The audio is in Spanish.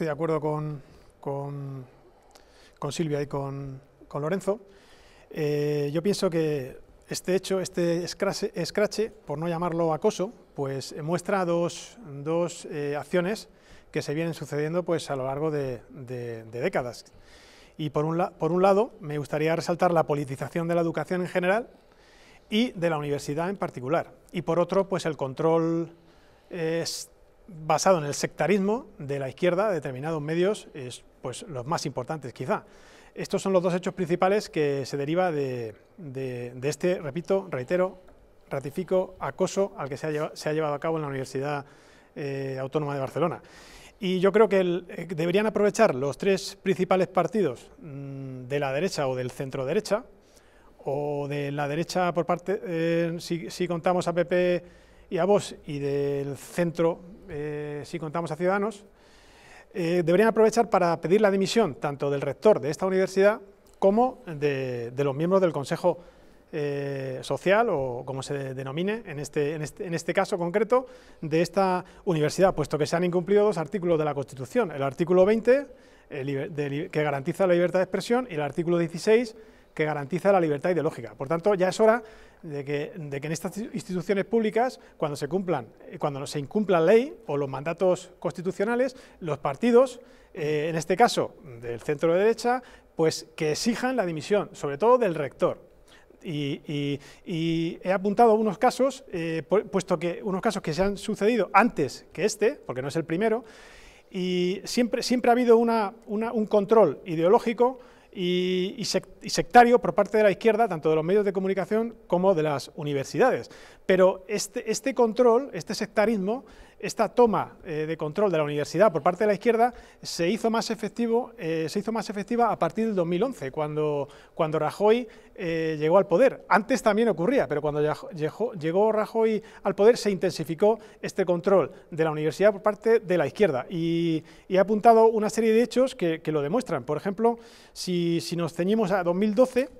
estoy de acuerdo con Silvia y con Lorenzo. Yo pienso que este hecho, este escrache, por no llamarlo acoso, pues muestra dos acciones que se vienen sucediendo pues, a lo largo de décadas. Y por un lado, me gustaría resaltar la politización de la educación en general y de la universidad en particular. Y por otro, pues el control basado en el sectarismo de la izquierda de determinados medios, pues los más importantes quizá. Estos son los dos hechos principales que se deriva de este, repito, reitero, ratifico, acoso al que se ha llevado a cabo en la Universidad Autónoma de Barcelona. Y yo creo que deberían aprovechar los tres principales partidos de la derecha o del centro derecha, o de la derecha por parte, si contamos a PP y a Vox, y del centro si contamos a Ciudadanos, deberían aprovechar para pedir la dimisión tanto del rector de esta universidad como de los miembros del Consejo Social, o como se denomine en este caso concreto, de esta universidad, puesto que se han incumplido dos artículos de la Constitución, el artículo 20, que garantiza la libertad de expresión, y el artículo 16, que garantiza la libertad ideológica. Por tanto, ya es hora de que en estas instituciones públicas, cuando se incumpla la ley o los mandatos constitucionales, los partidos, en este caso del centro de derecha, pues que exijan la dimisión, sobre todo del rector. Y he apuntado unos casos, puesto que unos casos que se han sucedido antes que este, porque no es el primero, y siempre ha habido un control ideológico y sectario por parte de la izquierda, tanto de los medios de comunicación como de las universidades. Pero este control, este sectarismo, esta toma de control de la universidad por parte de la izquierda se hizo más efectiva a partir del 2011, cuando Rajoy llegó al poder. Antes también ocurría, pero cuando llegó Rajoy al poder se intensificó este control de la universidad por parte de la izquierda. Y he apuntado una serie de hechos que lo demuestran. Por ejemplo, si nos ceñimos a 2012,